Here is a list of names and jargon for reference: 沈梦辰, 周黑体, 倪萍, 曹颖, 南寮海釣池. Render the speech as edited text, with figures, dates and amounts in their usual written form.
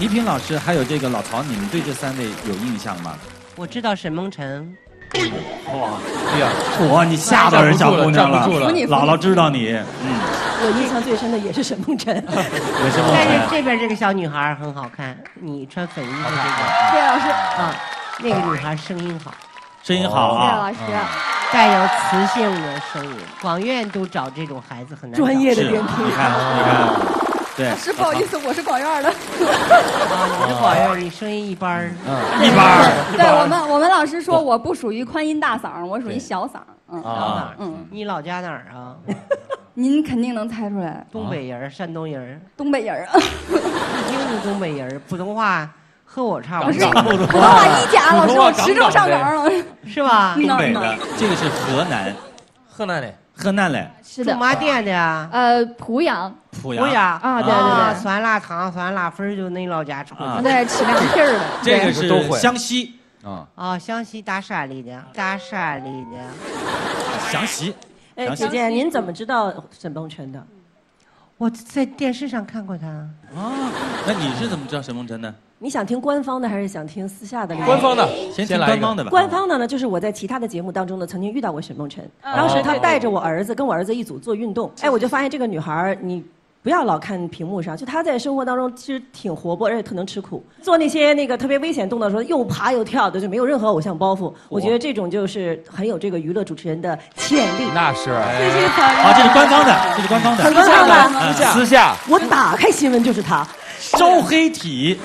倪萍老师还有这个老曹，你们对这三位有印象吗？我知道沈梦辰。 哇，哎呀，哇！你吓到人小姑娘了，姥姥知道你。嗯，我印象最深的也是沈梦辰，也是沈梦辰。但是这边这个小女孩很好看，你穿粉衣服这个，对老师啊，那个女孩声音好，声音好啊，对老师，带有磁性的声音，广院都找这种孩子很难。专业的点评，你看，你看。 老师，不好意思，我是广院的。你是广院，你声音一般儿。一般儿。对我们老师说我不属于宽音大嗓，我属于小嗓。啊，嗯，你老家哪儿啊？您肯定能猜出来。东北人，山东人。东北人啊。一听就东北人，普通话和我差不多。普通话一甲，老师我持重上岗了，是吧？东北的，这个是河南，河南的。 河南嘞，是的，驻马店的啊，濮阳，濮阳啊，对对对，酸辣汤、酸辣粉就那老家出的，对，吃凉皮儿的。这个是湘西啊，啊，湘西大山里的，大山里的。湘西，哎，姐姐，您怎么知道沈梦辰的？我在电视上看过他。啊，那你是怎么知道沈梦辰的？ 你想听官方的还是想听私下的？官方的，先听官方的吧。官方的呢，就是我在其他的节目当中呢，曾经遇到过沈梦辰，当时他带着我儿子，跟我儿子一组做运动，哎，我就发现这个女孩，你不要老看屏幕上，就她在生活当中其实挺活泼，而且特能吃苦，做那些那个特别危险动作的时候，又爬又跳的，就没有任何偶像包袱。我觉得这种就是很有这个娱乐主持人的潜力。那是，好，这是官方的，这是官方的，私下的，私下。我打开新闻就是她，周黑体。